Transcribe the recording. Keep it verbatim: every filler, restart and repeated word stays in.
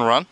Wanna run?